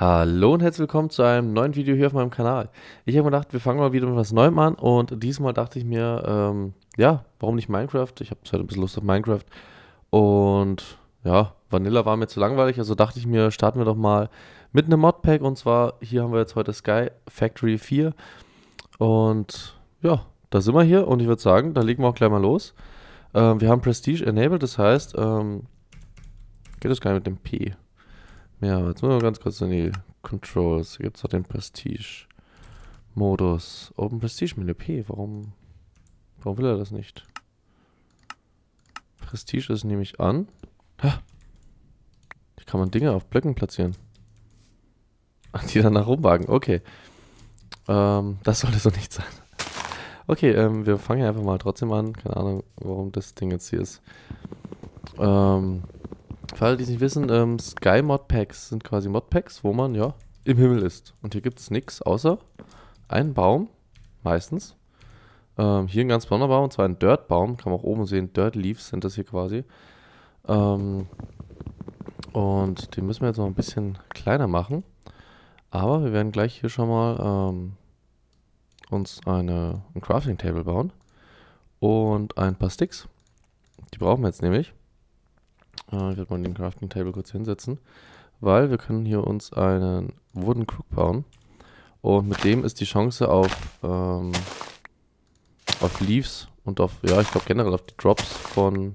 Hallo und herzlich willkommen zu einem neuen Video hier auf meinem Kanal. Ich habe gedacht, wir fangen mal wieder mit was Neuem an und diesmal dachte ich mir, ja, warum nicht Minecraft? Ich habe halt ein bisschen Lust auf Minecraft und ja, Vanilla war mir zu langweilig, also dachte ich mir, starten wir doch mal mit einem Modpack und zwar, hier haben wir jetzt heute Sky Factory 4 und ja, da sind wir hier und ich würde sagen, da legen wir auch gleich mal los. Wir haben Prestige enabled, das heißt, geht das gar nicht mit dem P. Ja, jetzt müssen wir ganz kurz in die Controls. Hier gibt es noch den Prestige Modus. Open Prestige Menü P. Warum will er das nicht? Prestige ist nämlich an. Ha! Hier kann man Dinge auf Blöcken platzieren. Die dann nach rumwagen. Okay. Das sollte so nicht sein. Okay, wir fangen ja einfach mal trotzdem an. Keine Ahnung, warum das Ding jetzt hier ist. Für alle, die es nicht wissen, Sky Modpacks sind quasi Modpacks, wo man ja im Himmel ist. Und hier gibt es nichts außer einen Baum, meistens. Hier ein ganz blonder Baum, und zwar ein Dirt Baum. Kann man auch oben sehen, Dirt Leaves sind das hier quasi. Und den müssen wir jetzt noch ein bisschen kleiner machen. Aber wir werden gleich hier schon mal uns ein Crafting Table bauen. Und ein paar Sticks. Die brauchen wir jetzt nämlich. Ich werde mal den Crafting Table kurz hinsetzen, weil wir können hier uns einen Wooden Crook bauen und mit dem ist die Chance auf Leaves und auf, ja, ich glaube generell auf die Drops von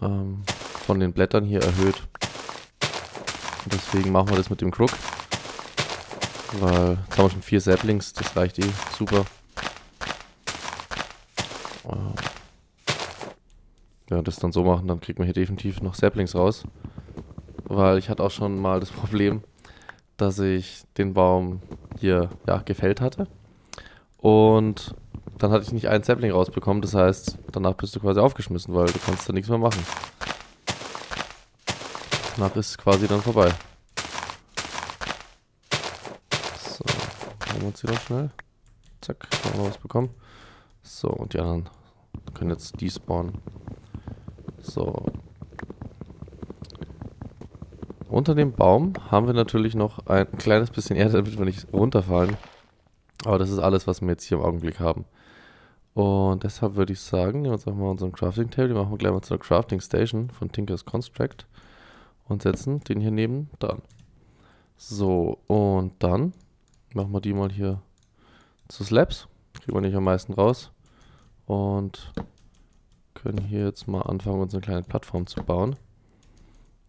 den Blättern hier erhöht. Deswegen machen wir das mit dem Crook, weil jetzt haben wir schon 4 Saplings, das reicht eh super. Ja, das dann so machen, dann kriegt man hier definitiv noch Saplings raus. Weil ich hatte auch schon mal das Problem, dass ich den Baum hier, ja, gefällt hatte. Und dann hatte ich nicht einen Sapling rausbekommen, das heißt, danach bist du quasi aufgeschmissen, weil du kannst da nichts mehr machen. Danach ist es quasi dann vorbei. So, haben wir uns hier noch schnell. Zack, haben wir rausbekommen. So, und die anderen können jetzt despawnen. So. Unter dem Baum haben wir natürlich noch ein kleines bisschen Erde, damit wir nicht runterfallen. Aber das ist alles, was wir jetzt hier im Augenblick haben. Und deshalb würde ich sagen, nehmen wir uns auch mal unseren Crafting Table, den machen wir gleich mal zur Crafting Station von Tinker's Construct und setzen den hier neben dran. So, und dann machen wir die mal hier zu Slabs. Kriegen wir nicht am meisten raus. Und können hier jetzt mal anfangen, uns eine kleine Plattform zu bauen.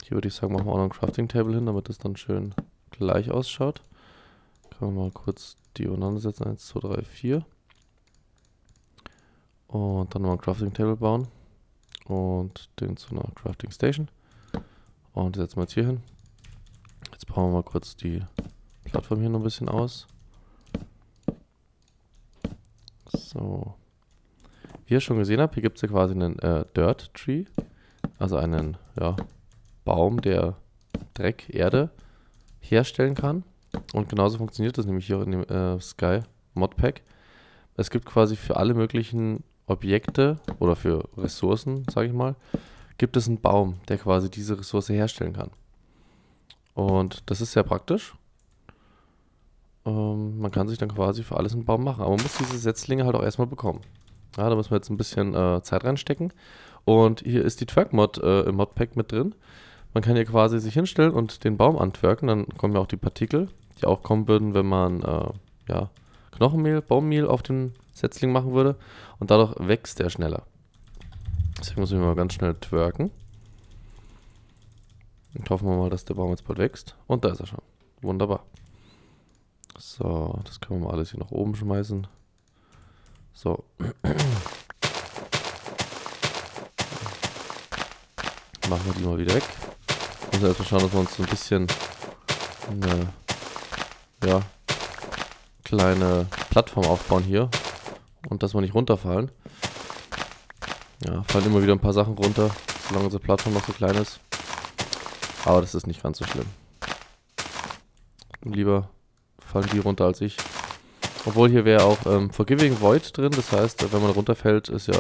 Hier würde ich sagen, machen wir auch noch ein Crafting Table hin, damit es dann schön gleich ausschaut. Können wir mal kurz die untereinander setzen. 1, 2, 3, 4. Und dann nochmal ein Crafting Table bauen. Und den zu einer Crafting Station. Und setzen wir jetzt hier hin. Jetzt bauen wir mal kurz die Plattform hier noch ein bisschen aus. So. Wie ihr schon gesehen habt, hier gibt es ja quasi einen Dirt Tree, also einen, ja, Baum, der Dreck, Erde herstellen kann. Und genauso funktioniert das nämlich hier in dem Sky Modpack. Es gibt quasi für alle möglichen Objekte oder für Ressourcen, sage ich mal, gibt es einen Baum, der quasi diese Ressource herstellen kann. Und das ist sehr praktisch. Man kann sich dann quasi für alles einen Baum machen, aber man muss diese Setzlinge halt auch erstmal bekommen. Ja, da müssen wir jetzt ein bisschen Zeit reinstecken. Und hier ist die Twerk-Mod im Modpack mit drin. Man kann hier quasi sich hinstellen und den Baum antwerken. Dann kommen ja auch die Partikel, die auch kommen würden, wenn man ja, Knochenmehl, Baummehl auf den Setzling machen würde. Und dadurch wächst der schneller. Deswegen müssen wir mal ganz schnell twerken. Und hoffen wir mal, dass der Baum jetzt bald wächst. Und da ist er schon. Wunderbar. So, das können wir mal alles hier nach oben schmeißen. So. Machen wir die mal wieder weg. Müssen wir erstmal schauen, dass wir uns so ein bisschen eine, ja, kleine Plattform aufbauen hier. Und dass wir nicht runterfallen. Ja, fallen immer wieder ein paar Sachen runter, solange unsere Plattform noch so klein ist. Aber das ist nicht ganz so schlimm. Lieber fallen die runter als ich. Obwohl hier wäre auch Forgiving Void drin, das heißt, wenn man runterfällt, ist ja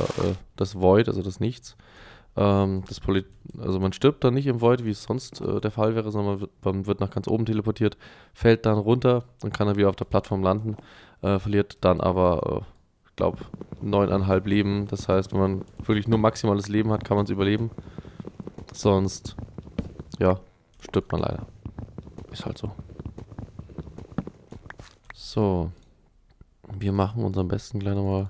das Void, also das Nichts, Das also man stirbt dann nicht im Void, wie es sonst der Fall wäre, sondern man wird nach ganz oben teleportiert, fällt dann runter, dann kann er wieder auf der Plattform landen, verliert dann aber, ich glaube, 9,5 Leben. Das heißt, wenn man wirklich nur maximales Leben hat, kann man es überleben. Sonst, ja, stirbt man leider. Ist halt so. So. Wir machen unseren besten gleich nochmal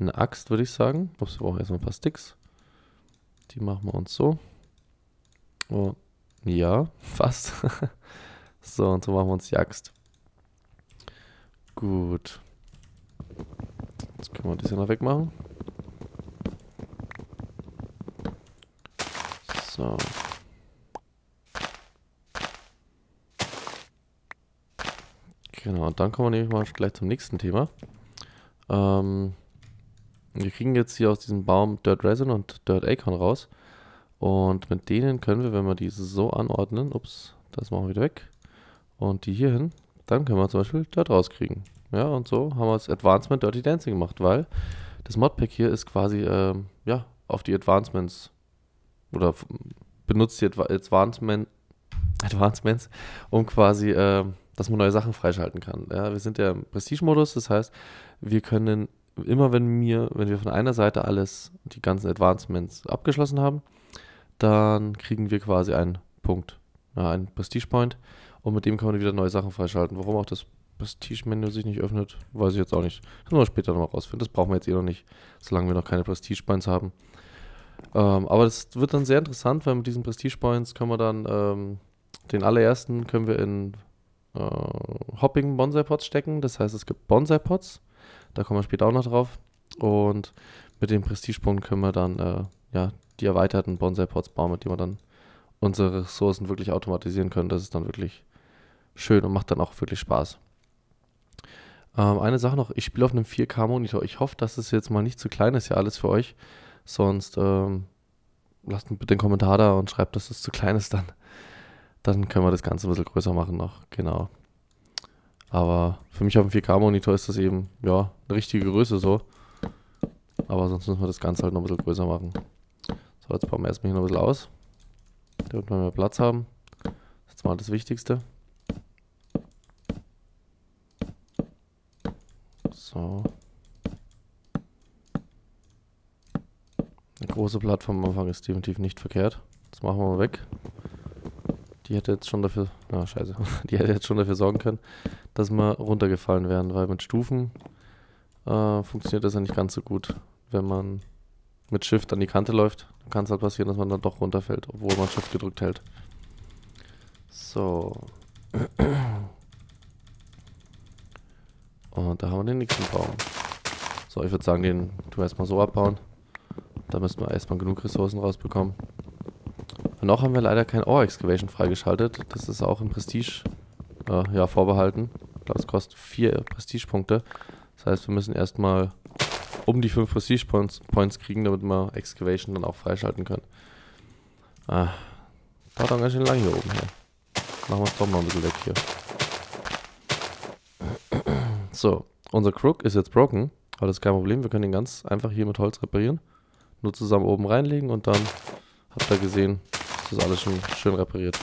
eine Axt, würde ich sagen. Ups, wir brauchen erstmal ein paar Sticks. Die machen wir uns so. Oh, ja, fast. So, und so machen wir uns die Axt. Gut. Jetzt können wir das hier noch wegmachen. So. Genau, und dann kommen wir nämlich mal gleich zum nächsten Thema. Wir kriegen jetzt hier aus diesem Baum Dirt Resin und Dirt Acorn raus. Und mit denen können wir, wenn wir diese so anordnen, ups, das machen wir wieder weg. Und die hier hin, dann können wir zum Beispiel Dirt rauskriegen. Ja, und so haben wir das Advancement Dirty Dancing gemacht, weil das Modpack hier ist quasi, ja, auf die Advancements, oder benutzt die Advancements, um quasi, dass man neue Sachen freischalten kann. Ja, wir sind ja im Prestige Modus, das heißt, wir können immer, wenn wir von einer Seite alles, die ganzen Advancements abgeschlossen haben, dann kriegen wir quasi einen Punkt, ja, einen Prestige Point, und mit dem kann man wieder neue Sachen freischalten. Warum auch das Prestige-Menü sich nicht öffnet, weiß ich jetzt auch nicht. Das müssen wir später nochmal rausfinden. Das brauchen wir jetzt eh noch nicht, solange wir noch keine Prestige-Points haben. Aber das wird dann sehr interessant, weil mit diesen Prestige-Points können wir dann den allerersten können wir in Hopping-Bonsai-Pots stecken. Das heißt, es gibt Bonsai-Pots. Da kommen wir später auch noch drauf. Und mit den Prestige-Punkten können wir dann ja, die erweiterten Bonsai-Pots bauen, mit denen wir dann unsere Ressourcen wirklich automatisieren können. Das ist dann wirklich schön und macht dann auch wirklich Spaß. Eine Sache noch, ich spiele auf einem 4K-Monitor. Ich hoffe, dass es jetzt mal nicht zu klein ist, ja, alles für euch. Sonst lasst bitte den Kommentar da und schreibt, dass es zu klein ist dann. Dann können wir das Ganze ein bisschen größer machen noch, genau. Aber für mich auf dem 4K-Monitor ist das eben, ja, eine richtige Größe so. Aber sonst müssen wir das Ganze halt noch ein bisschen größer machen. So, jetzt bauen wir erstmal hier noch ein bisschen aus, damit wir mehr Platz haben. Das ist jetzt mal das Wichtigste. So. Eine große Plattform am Anfang ist definitiv nicht verkehrt. Das machen wir mal weg. Die hätte jetzt schon dafür, die hätte jetzt schon dafür sorgen können, dass wir runtergefallen wären, weil mit Stufen funktioniert das ja nicht ganz so gut. Wenn man mit Shift an die Kante läuft, dann kann es halt passieren, dass man dann doch runterfällt, obwohl man Shift gedrückt hält. So. Und da haben wir den nächsten Baum. So, ich würde sagen, den tun wir erstmal so abbauen. Da müssen wir erstmal genug Ressourcen rausbekommen. Und auch haben wir leider kein Ohr-Excavation freigeschaltet. Das ist auch im Prestige ja, vorbehalten. Ich glaube, es kostet 4 Prestige-Punkte. Das heißt, wir müssen erstmal um die 5 Prestige-Points kriegen, damit wir Excavation dann auch freischalten können. Ah, dauert dann ganz schön lang hier oben. Hier. Machen wir es doch mal ein bisschen weg hier. So, unser Crook ist jetzt broken, aber das ist kein Problem, wir können ihn ganz einfach hier mit Holz reparieren. Nur zusammen oben reinlegen und dann, habt ihr gesehen, ist das alles schon schön repariert.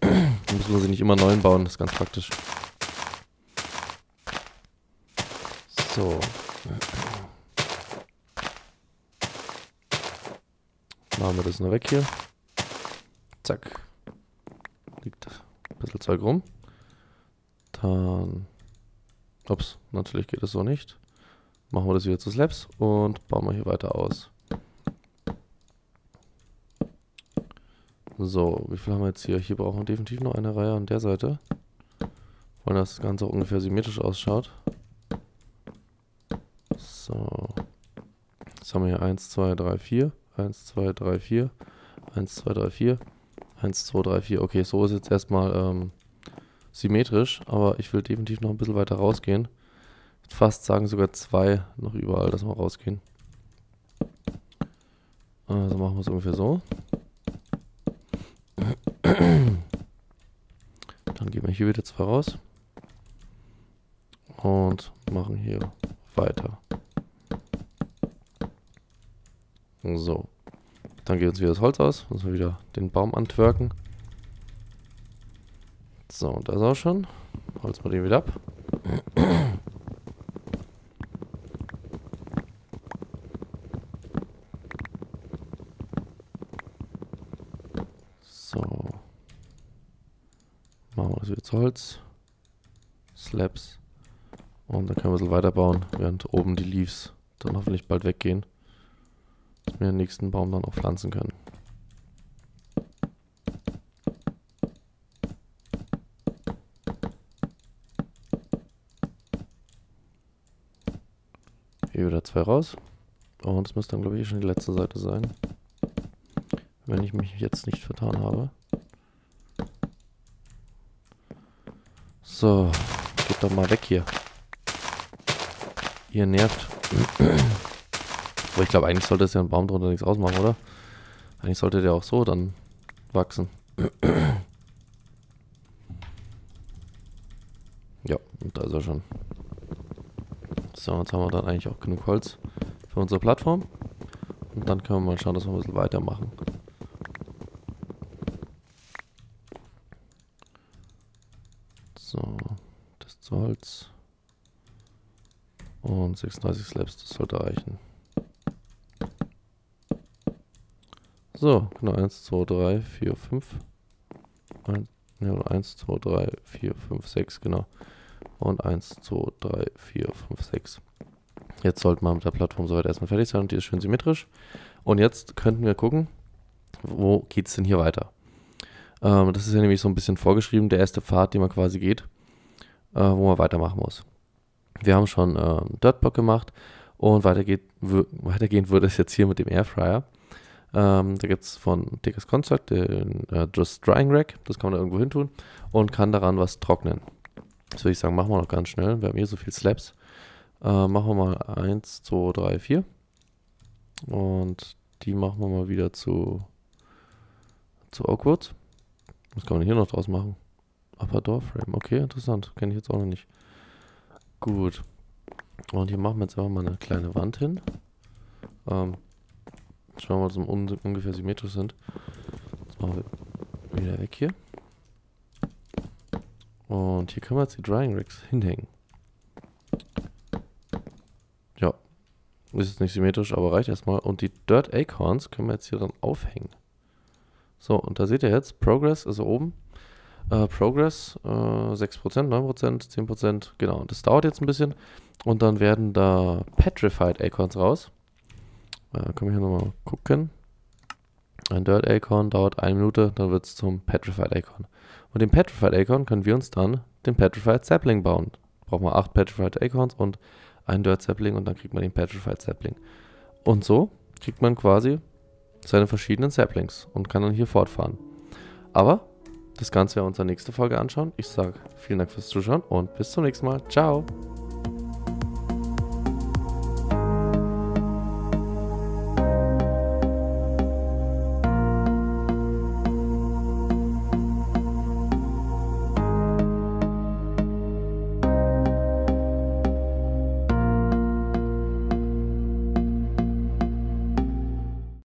Dann müssen wir sie nicht immer neu bauen, das ist ganz praktisch. So. Machen wir das noch weg hier. Zack. Liegt ein bisschen Zeug rum. Dann... Ups, natürlich geht es so nicht. Machen wir das wieder zu Slabs und bauen wir hier weiter aus. So, wie viel haben wir jetzt hier? Hier brauchen wir definitiv noch eine Reihe an der Seite. Wollen, dass das Ganze auch ungefähr symmetrisch ausschaut. So. Jetzt haben wir hier 1, 2, 3, 4. 1, 2, 3, 4. 1, 2, 3, 4. 1, 2, 3, 4. Okay, so ist jetzt erstmal... symmetrisch, aber ich will definitiv noch ein bisschen weiter rausgehen. Ich würde fast sagen, sogar 2 noch überall, dass wir rausgehen. Also machen wir es ungefähr so. Dann gehen wir hier wieder 2 raus. Und machen hier weiter. So. Dann geht uns wieder das Holz aus. Müssen wir wieder den Baum antwerken. So, und das auch schon. Holzen wir den wieder ab. So. Machen wir das wieder zu Holz. Slabs. Und dann können wir ein bisschen weiterbauen, während oben die Leaves dann hoffentlich bald weggehen. Dass wir den nächsten Baum dann auch pflanzen können. Hier wieder zwei raus. Und das müsste dann, glaube ich, schon die letzte Seite sein. Wenn ich mich jetzt nicht vertan habe. So, geht doch mal weg hier. Ihr nervt. Aber ich glaube, eigentlich sollte es ja ein Baum drunter nichts ausmachen, oder? Eigentlich sollte der auch so dann wachsen. Ja, und da ist er schon. So, jetzt haben wir dann eigentlich auch genug Holz für unsere Plattform. Und dann können wir mal schauen, dass wir ein bisschen weitermachen. So, das zu Holz. Und 36 Slabs, das sollte reichen. So, genau, 1, 2, 3, 4, 5. 1, 2, 3, 4, 5, 6, genau. Und 1, 2, 3, 4, 5, 6. Jetzt sollten wir mit der Plattform soweit erstmal fertig sein und die ist schön symmetrisch. Und jetzt könnten wir gucken, wo geht es denn hier weiter. Das ist ja nämlich so ein bisschen vorgeschrieben, der erste Pfad, den man quasi geht, wo man weitermachen muss. Wir haben schon Dirtbock gemacht und weitergehen würde es jetzt hier mit dem Airfryer. Da gibt es von Tinker's Construct den Just Drying Rack, das kann man da irgendwo hin tun und kann daran was trocknen. Das würde ich sagen, machen wir noch ganz schnell, wir haben hier so viel Slabs. Machen wir mal 1, 2, 3, 4 und die machen wir mal wieder zu Oakwood. Was kann man hier noch draus machen? Upper Door Frame, okay, interessant, kenne ich jetzt auch noch nicht. Gut, und hier machen wir jetzt einfach mal eine kleine Wand hin. Schauen wir mal, dass wir ungefähr symmetrisch sind. Jetzt machen wir wieder weg hier. Und hier können wir jetzt die Drying Rigs hinhängen. Ja, ist jetzt nicht symmetrisch, aber reicht erstmal. Und die Dirt Acorns können wir jetzt hier dann aufhängen. So, und da seht ihr jetzt, Progress, also oben. Progress, 6%, 9%, 10%, genau. Das dauert jetzt ein bisschen. Und dann werden da Petrified Acorns raus. Können wir hier nochmal gucken. Ein Dirt Acorn dauert 1 Minute, dann wird es zum Petrified Acorn. Und den Petrified Acorn können wir uns dann den Petrified Sapling bauen. Brauchen wir 8 Petrified Acorns und einen Dirt Sapling und dann kriegt man den Petrified Sapling. Und so kriegt man quasi seine verschiedenen Saplings und kann dann hier fortfahren. Aber das Ganze werden wir uns in der nächsten Folge anschauen. Ich sage vielen Dank fürs Zuschauen und bis zum nächsten Mal. Ciao!